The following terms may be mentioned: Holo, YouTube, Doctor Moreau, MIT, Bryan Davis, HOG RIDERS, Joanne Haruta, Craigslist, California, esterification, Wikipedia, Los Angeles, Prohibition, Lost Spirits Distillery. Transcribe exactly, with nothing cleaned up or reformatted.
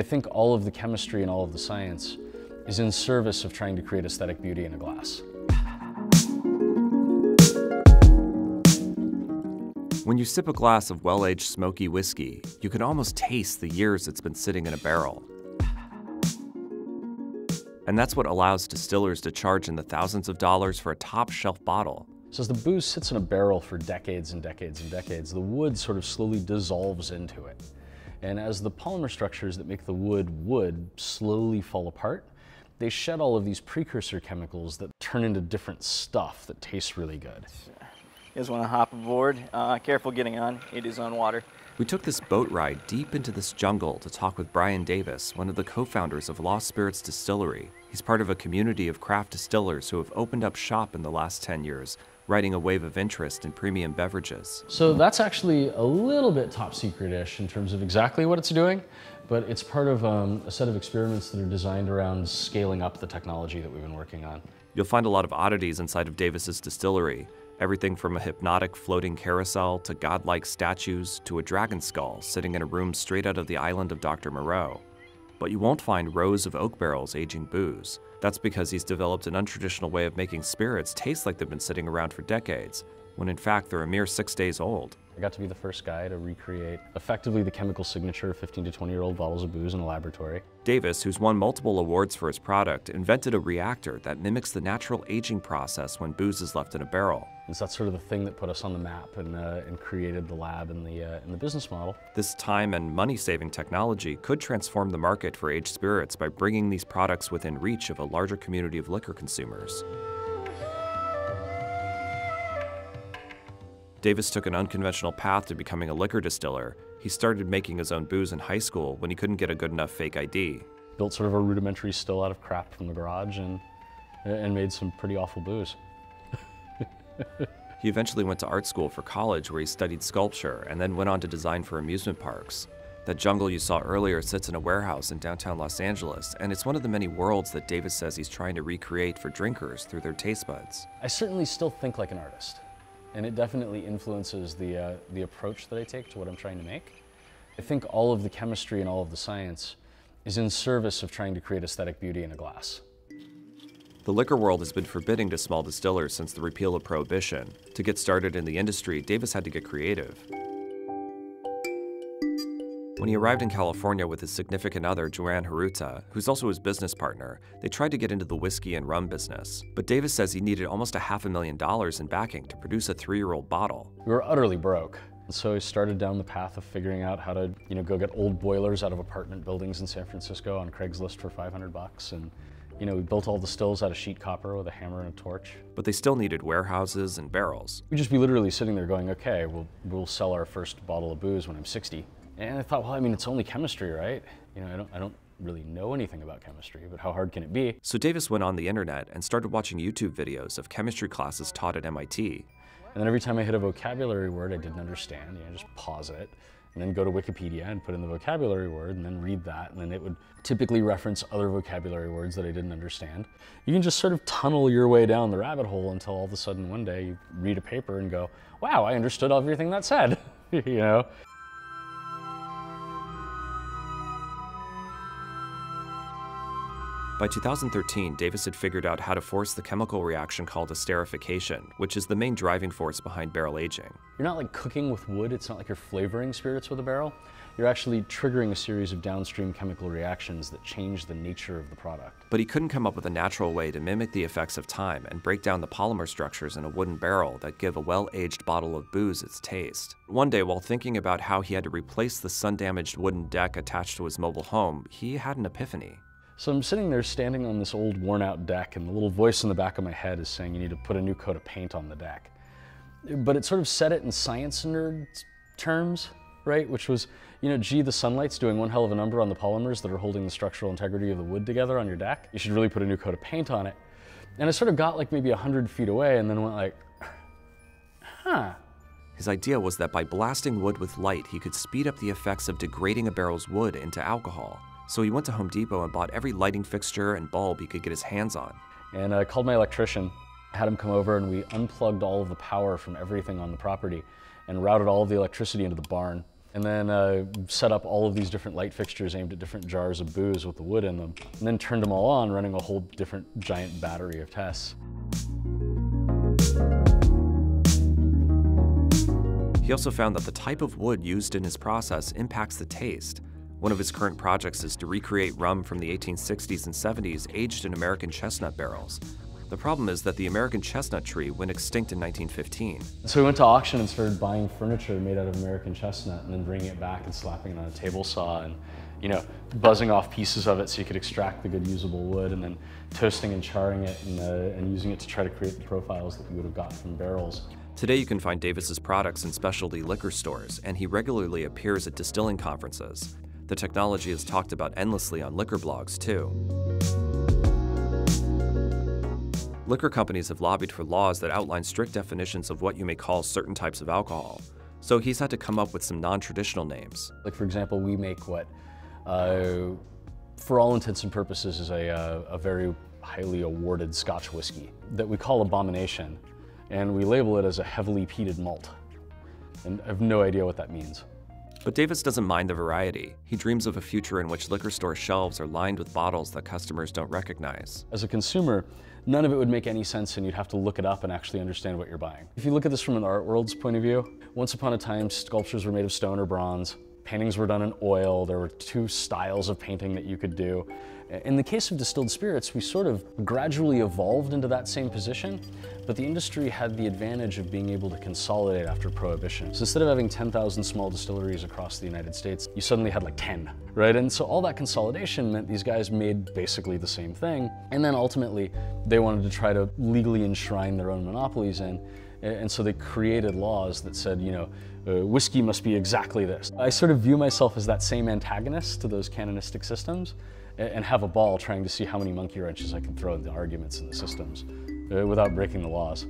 I think all of the chemistry and all of the science is in service of trying to create aesthetic beauty in a glass. When you sip a glass of well-aged smoky whiskey, you can almost taste the years it's been sitting in a barrel. And that's what allows distillers to charge in the thousands of dollars for a top-shelf bottle. So as the booze sits in a barrel for decades and decades and decades, the wood sort of slowly dissolves into it. And as the polymer structures that make the wood wood slowly fall apart, they shed all of these precursor chemicals that turn into different stuff that tastes really good. You guys want to hop aboard? Uh, careful getting on, it is on water. We took this boat ride deep into this jungle to talk with Bryan Davis, one of the co-founders of Lost Spirits Distillery. He's part of a community of craft distillers who have opened up shop in the last ten years, riding a wave of interest in premium beverages. So that's actually a little bit top secret-ish in terms of exactly what it's doing, but it's part of um, a set of experiments that are designed around scaling up the technology that we've been working on. You'll find a lot of oddities inside of Davis's distillery. Everything from a hypnotic floating carousel to godlike statues to a dragon skull sitting in a room straight out of the island of Doctor Moreau. But you won't find rows of oak barrels aging booze. That's because he's developed an untraditional way of making spirits taste like they've been sitting around for decades, when in fact they're a mere six days old. I got to be the first guy to recreate effectively the chemical signature of fifteen to twenty year old bottles of booze in a laboratory. Davis, who's won multiple awards for his product, invented a reactor that mimics the natural aging process when booze is left in a barrel. And so that's sort of the thing that put us on the map and, uh, and created the lab and the, uh, and the business model. This time and money-saving technology could transform the market for aged spirits by bringing these products within reach of a larger community of liquor consumers. Davis took an unconventional path to becoming a liquor distiller. He started making his own booze in high school when he couldn't get a good enough fake I D. Built sort of a rudimentary still out of crap from the garage and, and made some pretty awful booze. He eventually went to art school for college where he studied sculpture and then went on to design for amusement parks. That jungle you saw earlier sits in a warehouse in downtown Los Angeles, and it's one of the many worlds that Davis says he's trying to recreate for drinkers through their taste buds. I certainly still think like an artist. And it definitely influences the, uh, the approach that I take to what I'm trying to make. I think all of the chemistry and all of the science is in service of trying to create aesthetic beauty in a glass. The liquor world has been forbidding to small distillers since the repeal of Prohibition. To get started in the industry, Davis had to get creative. When he arrived in California with his significant other, Joanne Haruta, who's also his business partner, they tried to get into the whiskey and rum business. But Davis says he needed almost a half a million dollars in backing to produce a three year old bottle. We were utterly broke. And so he started down the path of figuring out how to, you know, go get old boilers out of apartment buildings in San Francisco on Craigslist for five hundred bucks. And, you know, we built all the stills out of sheet copper with a hammer and a torch. But they still needed warehouses and barrels. We'd just be literally sitting there going, okay, we'll, we'll sell our first bottle of booze when I'm sixty. And I thought, well, I mean, it's only chemistry, right? You know, I don't, I don't really know anything about chemistry, but how hard can it be? So Davis went on the internet and started watching YouTube videos of chemistry classes taught at M I T. And then every time I hit a vocabulary word I didn't understand, you know, just pause it, and then go to Wikipedia and put in the vocabulary word, and then read that, and then it would typically reference other vocabulary words that I didn't understand. You can just sort of tunnel your way down the rabbit hole until all of a sudden one day you read a paper and go, wow, I understood everything that said, you know? By two thousand thirteen, Davis had figured out how to force the chemical reaction called esterification, which is the main driving force behind barrel aging. You're not like cooking with wood, it's not like you're flavoring spirits with a barrel. You're actually triggering a series of downstream chemical reactions that change the nature of the product. But he couldn't come up with a natural way to mimic the effects of time and break down the polymer structures in a wooden barrel that give a well-aged bottle of booze its taste. One day, while thinking about how he had to replace the sun-damaged wooden deck attached to his mobile home, he had an epiphany. So I'm sitting there standing on this old worn out deck and the little voice in the back of my head is saying you need to put a new coat of paint on the deck. But it sort of said it in science nerd terms, right? Which was, you know, gee, the sunlight's doing one hell of a number on the polymers that are holding the structural integrity of the wood together on your deck. You should really put a new coat of paint on it. And I sort of got like maybe a hundred feet away and then went like, huh. His idea was that by blasting wood with light, he could speed up the effects of degrading a barrel's wood into alcohol. So he went to Home Depot and bought every lighting fixture and bulb he could get his hands on. And I called my electrician, had him come over, and we unplugged all of the power from everything on the property and routed all of the electricity into the barn. and then uh, set up all of these different light fixtures aimed at different jars of booze with the wood in them, and then turned them all on, running a whole different giant battery of tests. He also found that the type of wood used in his process impacts the taste. One of his current projects is to recreate rum from the eighteen sixties and seventies aged in American chestnut barrels. The problem is that the American chestnut tree went extinct in nineteen fifteen. So we went to auction and started buying furniture made out of American chestnut and then bringing it back and slapping it on a table saw and, you know, buzzing off pieces of it so you could extract the good usable wood, and then toasting and charring it and, uh, and using it to try to create the profiles that you would have gotten from barrels. Today you can find Davis's products in specialty liquor stores, and he regularly appears at distilling conferences. The technology is talked about endlessly on liquor blogs too. Liquor companies have lobbied for laws that outline strict definitions of what you may call certain types of alcohol. So he's had to come up with some non-traditional names. Like, for example, we make what, uh, for all intents and purposes, is a, uh, a very highly awarded Scotch whiskey that we call Abomination, and we label it as a heavily peated malt. And I have no idea what that means. But Davis doesn't mind the variety. He dreams of a future in which liquor store shelves are lined with bottles that customers don't recognize. As a consumer, none of it would make any sense, and you'd have to look it up and actually understand what you're buying. If you look at this from an art world's point of view, once upon a time, sculptures were made of stone or bronze, paintings were done in oil, there were two styles of painting that you could do. In the case of distilled spirits, we sort of gradually evolved into that same position, but the industry had the advantage of being able to consolidate after Prohibition. So instead of having ten thousand small distilleries across the United States, you suddenly had like ten, right? And so all that consolidation meant these guys made basically the same thing, and then ultimately they wanted to try to legally enshrine their own monopolies in, and so they created laws that said, you know, uh, whiskey must be exactly this. I sort of view myself as that same antagonist to those canonistic systems, and have a ball trying to see how many monkey wrenches I can throw in the arguments and the systems uh, without breaking the laws.